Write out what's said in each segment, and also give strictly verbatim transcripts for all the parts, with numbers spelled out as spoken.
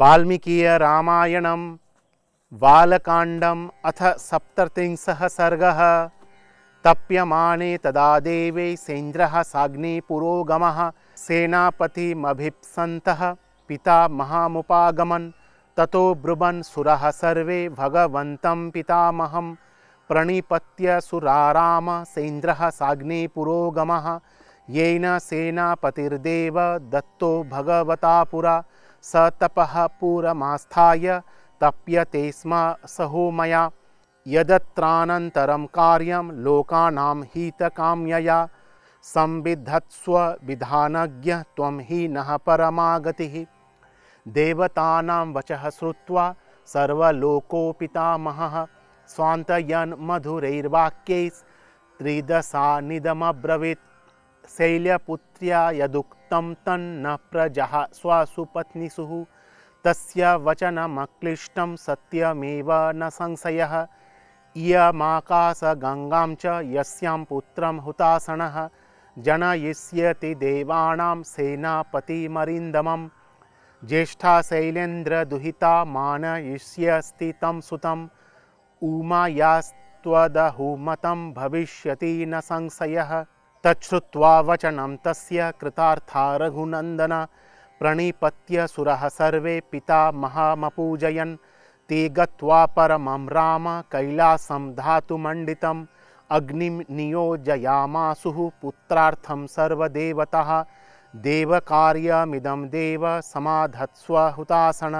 वाल्मीकीय रामायणं बालकाण्डम् अथ सप्तत्रिंशः सर्गः। तप्यमाने तदा देवे सेन्द्रः साग्निपुरोगमः सेनापतिमभिप्सन्तः पिता महामुपागमन् ततो ब्रुवन् सुरः सर्वे भगवन्तं पितामहं प्रणिपत्य सुराराम सेन्द्रः साग्निपुरोगमः येन सेनापतिर्देव दत्तो भगवता पुरा स तपः पूरमास्थाय तप्यते स्म सहोमया यदत्रानन्तरं कार्यं लोकानां हितकाम्यया संविद्धत्स्व विधानज्ञः त्वं हि नः परमागतिः। देवतानां वचः श्रुत्वा सर्वलोको पितामहः स्वान्तयन् मधुरैर्वाक्यैः त्रिदशानिदमब्रवीत् शैल्यपुत्र्या यदुक्तं तन्न प्रजाः स्वसुपत्निसुः तस्य वचनमक्लिष्टं सत्यमेव न संशयः। इयमाकाशगङ्गां च यस्यां पुत्रं हुतासनः जनयिष्यति देवानां सेनापतिमरिन्दमं ज्येष्ठा शैलेन्द्रदुहिता मानयिष्यस्ति तं सुतम् उमायास्त्वदहुमतं भविष्यति न संशयः। तच्छ्रुत्वा वचनं तस्य कृतार्था रघुनन्दन प्रणिपत्य सुरः सर्वे पिता महामपूजयन् ते गत्वा परमं राम कैलासं धातुमण्डितम् अग्निं नियोजयामासुः पुत्रार्थं सर्वदेवतः देवकार्यमिदं देव समाधत्स्व हुतासन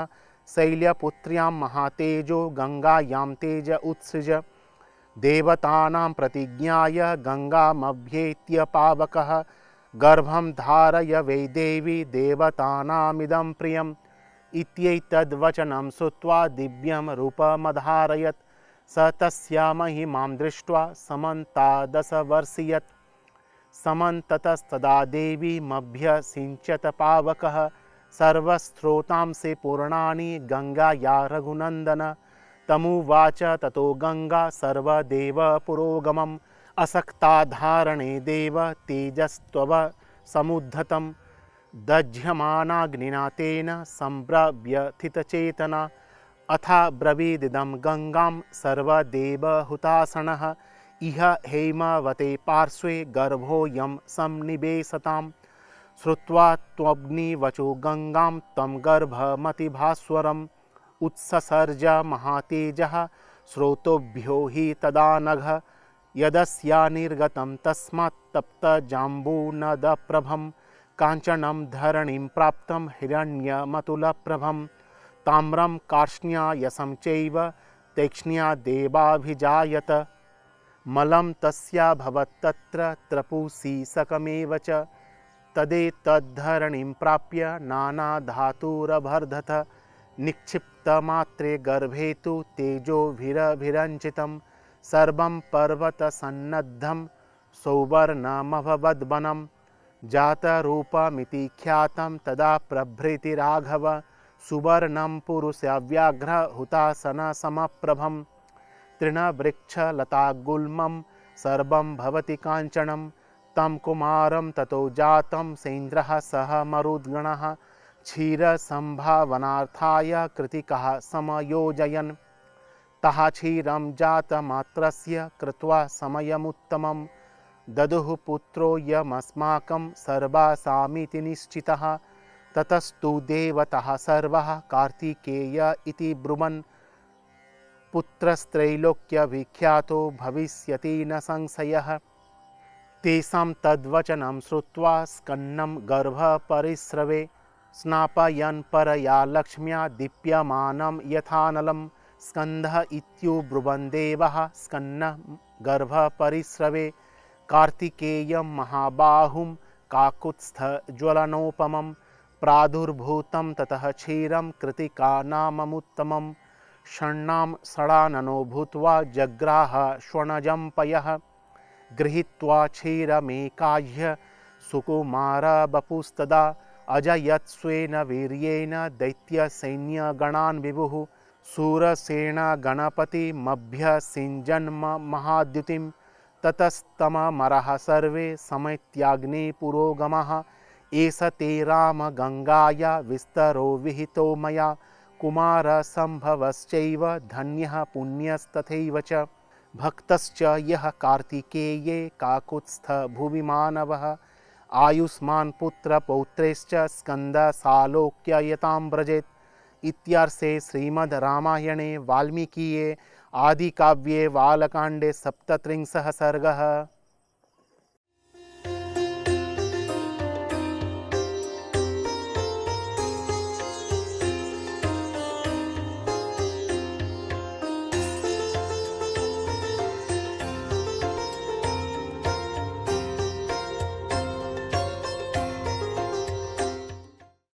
शैल्यपुत्र्यां महातेजो गङ्गायां तेज उत्सृज देवतानां प्रतिज्ञाय गङ्गामभ्येत्य पावकः गर्भं धारय वै देवी देवतानामिदं प्रियम् इत्येतद्वचनं श्रुत्वा दिव्यं रूपमधारयत् स तस्य महिमां दृष्ट्वा समन्तादशवर्षीयत् समन्ततस्तदा देवीमभ्य सिञ्चत पावकः सर्वस्रोतांसि पूर्णानि गङ्गाया रघुनन्दन तमुवाच ततो गंगा सर्वदेव पुरोगमम् असक्ता धारणे देव तेजस्त्वव समुद्धतम् दज्यमानाग्निना तेन सम्भ्रव्यथितचेतना अथा ब्रवीदिदं गंगां सर्वदेव हुतासनः इह हेमवते पार्श्वे गर्भोऽयं संनिवेशताम् श्रुत्वा त्वग्निवचो गंगां तं गर्भमतिभास्वरम् उत्ससर्ज महातेजः स्रोतोभ्यो हि तदा नघ यदस्या निर्गतं तस्मात् तप्तजाम्बूनदप्रभं काञ्चनं धरणीं प्राप्तं हिरण्यमतुलप्रभं ताम्रं कार्ष्ण्यायसं चैव तैक्ष्ण्या देवाभिजायत मलं तस्या भवत्तत्र त्रपुसीसकमेव च तदेतद्धरणीं प्राप्य नानाधातुरभर्धत निक्षिप्तमात्रे गर्भे तु तेजोभिरभिरञ्चितं सर्वं पर्वतसन्नद्धं सौवर्णमभवद्वनं जातरूपमिति ख्यातं तदा प्रभृति राघव सुवर्णं पुरुषव्याघ्र हुतासनसमप्रभं तृणवृक्षलतागुल्मं सर्वं भवति काञ्चनं तं कुमारं ततो जातं सेन्द्रः सह मरुद्गणः क्षीरसंभावनार्थाय कृतिकः समयोजयन् तः क्षीरं जातमात्रस्य कृत्वा समयमुत्तमं ददुः पुत्रोऽयमस्माकं सर्वासामिति निश्चितः ततस्तु देवतः सर्वः कार्तिकेय इति ब्रुवन् पुत्रस्त्रैलोक्यविख्यातो भविष्यति न संशयः। तेषां तद्वचनं श्रुत्वा स्कन्नं गर्भपरिस्रवे स्नापयन् परया लक्ष्म्या दीप्यमानं यथानलं स्कन्धः इत्युब्रुवन् देवः स्कन्नं गर्भपरिस्रवे कार्तिकेयं महाबाहुं काकुत्स्थज्वलनोपमं प्रादुर्भूतं ततः क्षीरं कृतिकानाममुत्तमं षण्णां षडाननो भूत्वा जग्राह श्वणजं पयः गृहीत्वा क्षीरमेकाह्य सुकुमार बपुस्तदा अजयत्स्वेन वीर्येण दैत्यसैन्यगणान् विभुः सूरसेनागणपतिमभ्यसिञ्जन्म महाद्युतिं ततस्तममरः सर्वे समेत्याग्निपुरोगमः एष ते रामगङ्गाया विस्तरो विहितो मया कुमार संभवश्चैव धन्यः पुण्यस्तथैव च भक्तश्च यः कार्तिकेये काकुत्स्थ भुवि मानवः आयुष्मान् पुत्र पौत्रेश्च स्कन्द सालोक्ययतां व्रजेत् इत्यार्षे श्रीमद् रामायणे वाल्मीकिये आदिकाव्ये बालकाण्डे सप्तत्रिंशः सर्गः।